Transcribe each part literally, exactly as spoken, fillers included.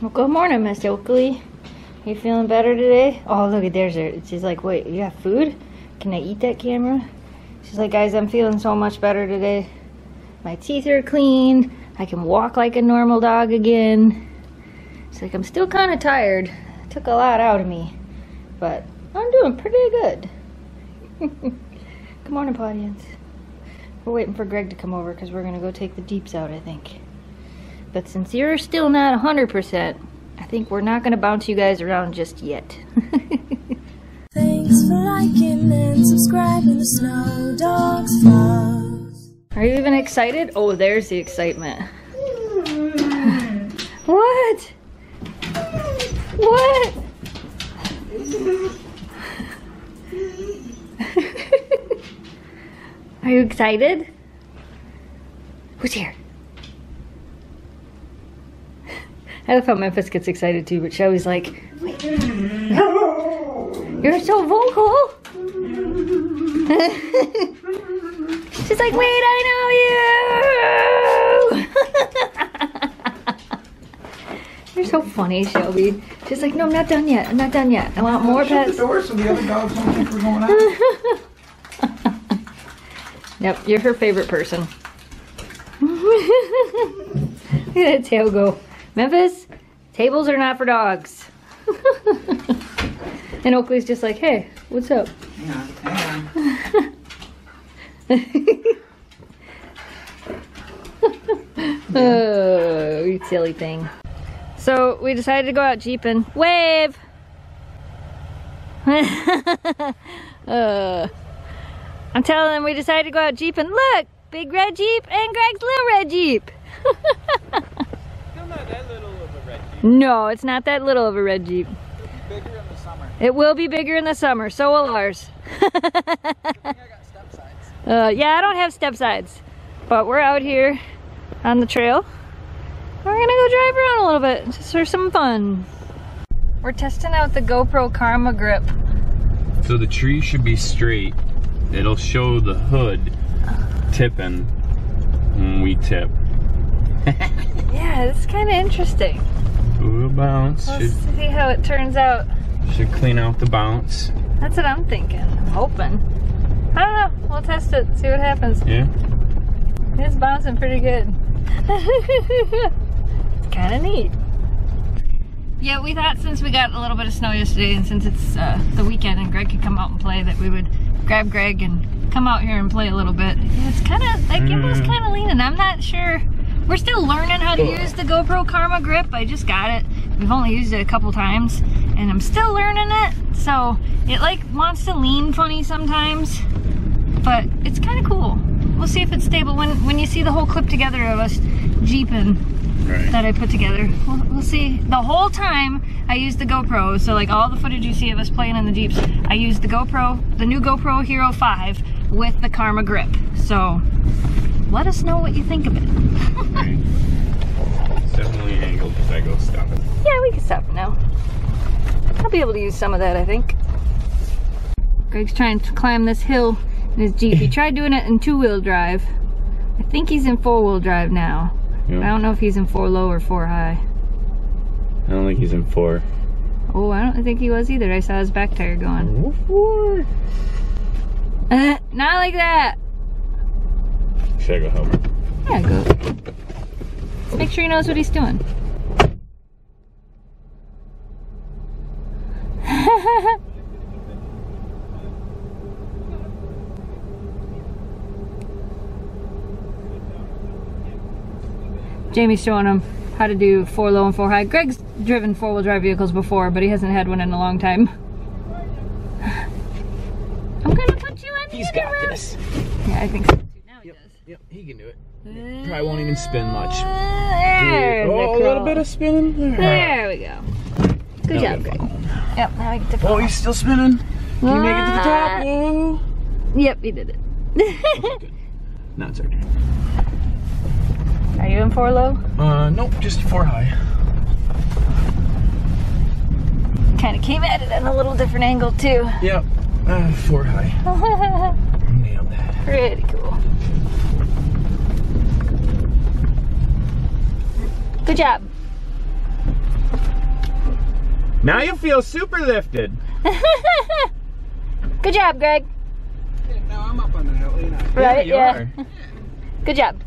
Well, good morning, Miss Oakley. You feeling better today? Oh, look at there's her. She's like, wait, you have food? Can I eat that camera? She's like, guys, I'm feeling so much better today. My teeth are clean. I can walk like a normal dog again. She's like, I'm still kind of tired. It took a lot out of me, but I'm doing pretty good. Good morning, audience. We're waiting for Greg to come over because we're gonna go take the deeps out, I think. But since you're still not one hundred percent, I think we're not gonna bounce you guys around just yet. Thanks for liking and subscribing to Snow Dogs Vlogs. Are you even excited? Oh, there's the excitement. What? What? Are you excited? Who's here? I love how Memphis gets excited too, but she always like, wait. You're so vocal. She's like, wait, I know you. You're so funny, Shelby. She's like, no, I'm not done yet. I'm not done yet. I want more pets. Shut the door so the other dogs don't think we're going out. Yep, you're her favorite person. Look at that tail go. Memphis, tables are not for dogs. And Oakley's just like, hey, what's up? Yeah, hang on. Oh, you silly thing. So we decided to go out jeeping. Wave! uh, I'm telling them we decided to go out jeeping. Look, big red jeep and Greg's little red jeep. No, it's not that little of a red jeep. It'll be bigger in the summer. It will be bigger in the summer. So will ours. I think I got step sides. Uh, yeah, I don't have step sides, but we're out here on the trail. We're gonna go drive around a little bit just for some fun. We're testing out the GoPro Karma Grip. So the tree should be straight. It'll show the hood tipping when we tip. Yeah, it's kind of interesting. Ooh, bounce. Let's should, see how it turns out. Should clean out the bounce. That's what I'm thinking. I'm hoping. I don't know. We'll test it. See what happens. Yeah. It's bouncing pretty good. It's kind of neat. Yeah, we thought since we got a little bit of snow yesterday and since it's uh, the weekend and Greg could come out and play that we would grab Greg and come out here and play a little bit. It's kind of like mm. It was kind of leaning. I'm not sure. We're still learning how to use the GoPro Karma Grip. I just got it. We've only used it a couple times and I'm still learning it. So it like wants to lean funny sometimes, but it's kind of cool. We'll see if it's stable. When when you see the whole clip together of us jeeping right. that I put together, we'll, we'll see. The whole time I used the GoPro. So like all the footage you see of us playing in the Jeeps, I used the GoPro, the new GoPro Hero five with the Karma Grip. So let us know what you think of it. Right. It's definitely angled if I go stop it. Yeah, we can stop it now. I'll be able to use some of that, I think. Greg's trying to climb this hill in his Jeep. He tried doing it in two-wheel drive. I think he's in four-wheel drive now. Yep. I don't know if he's in four low or four high. I don't think he's in four. Oh, I don't think he was either. I saw his back tire going. Woof, woof. Uh, not like that. Should I go help her? Yeah, go. Let's make sure he knows what he's doing. Jamie's showing him how to do four low and four high. Greg's driven four-wheel drive vehicles before, but he hasn't had one in a long time. I'm gonna put you in the He's got room. This. Yeah, I think so. Yep, he can do it. Probably won't even spin much. There oh, a little bit of spinning. There, there we go. Good now job, Greg. Yep, now we get to fall. Oh, he's still spinning. Can ah. you make it to the top? Whoa. Yep, he did it. Okay, good. Now it's our turn. Are you in four low? Uh, nope, just four high. Kind of came at it at a little different angle, too. Yep, uh, four high. Nailed that. Pretty cool. Good job. Now you feel super lifted. Good job, Greg. Yeah, now I'm up on the hill, you know. Right, yeah. You yeah. Are. Good job.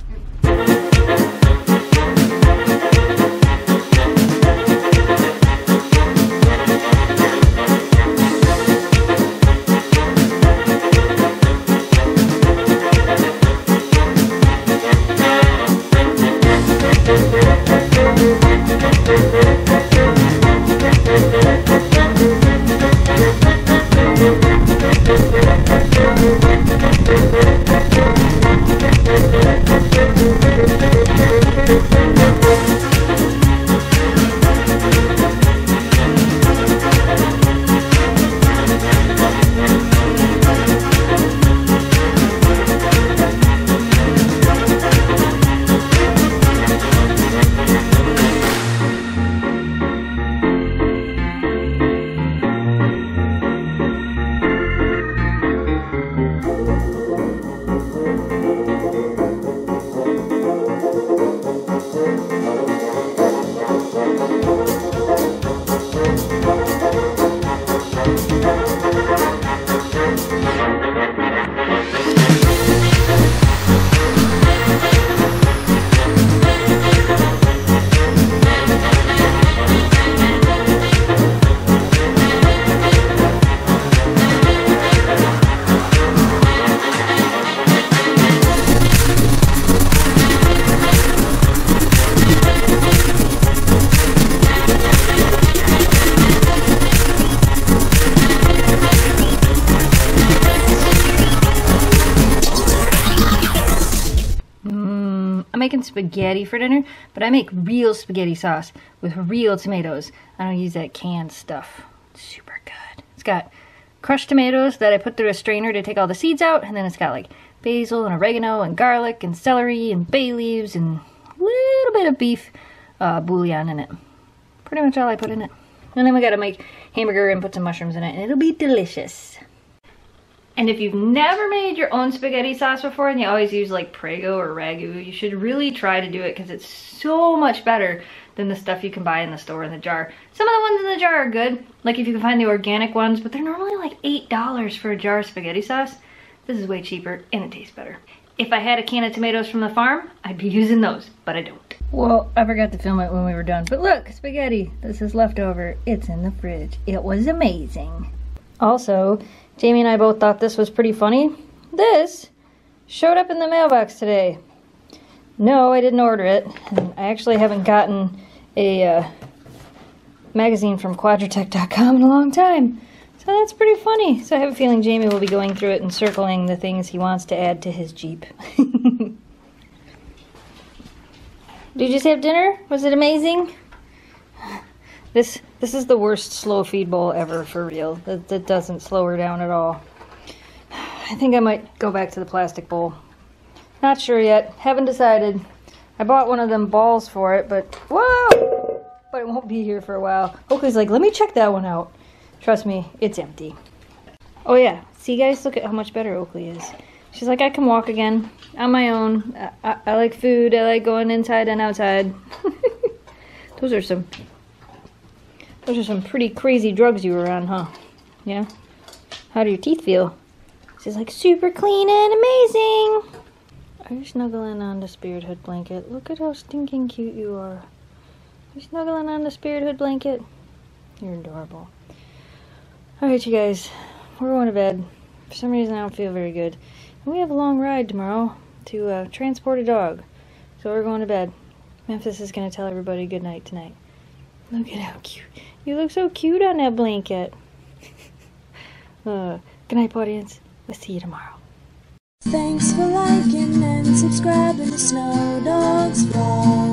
Making spaghetti for dinner, but I make real spaghetti sauce with real tomatoes. I don't use that canned stuff. It's super good. It's got crushed tomatoes that I put through a strainer to take all the seeds out, and then it's got like basil and oregano and garlic and celery and bay leaves and a little bit of beef uh, bouillon in it. Pretty much all I put in it. And then we gotta make hamburger and put some mushrooms in it, and it'll be delicious. And if you've never made your own spaghetti sauce before and you always use like Prego or Ragu, you should really try to do it because it's so much better than the stuff you can buy in the store in the jar. Some of the ones in the jar are good, like if you can find the organic ones, but they're normally like eight dollars for a jar of spaghetti sauce. This is way cheaper and it tastes better. If I had a can of tomatoes from the farm, I'd be using those, but I don't. Well, I forgot to film it when we were done, but look, spaghetti. This is leftover. It's in the fridge. It was amazing. Also, Jamie and I both thought this was pretty funny. This showed up in the mailbox today. No, I didn't order it. And I actually haven't gotten a uh, magazine from quadratech dot com in a long time. So that's pretty funny. So I have a feeling Jamie will be going through it and circling the things he wants to add to his Jeep. Did you just have dinner? Was it amazing? This this is the worst slow feed bowl ever, for real. That, that doesn't slow her down at all. I think I might go back to the plastic bowl. Not sure yet. Haven't decided. I bought one of them balls for it, but whoa! But it won't be here for a while. Oakley's like, let me check that one out. Trust me, it's empty. Oh yeah, see guys, look at how much better Oakley is. She's like, I can walk again on my own. I, I, I like food. I like going inside and outside. Those are some... Those are some pretty crazy drugs you were on, huh? Yeah? How do your teeth feel? She's like, super clean and amazing! Are you snuggling on the Spirit Hood blanket? Look at how stinking cute you are. Are you snuggling on the Spirit Hood blanket? You're adorable. Alright, you guys. We're going to bed. For some reason, I don't feel very good. And we have a long ride tomorrow to uh, transport a dog. So we're going to bed. Memphis is going to tell everybody goodnight tonight. Look at how cute. You look so cute on that blanket. uh, good night, audience. We'll see you tomorrow. Thanks for liking and subscribing to Snow Dogs Vlogs.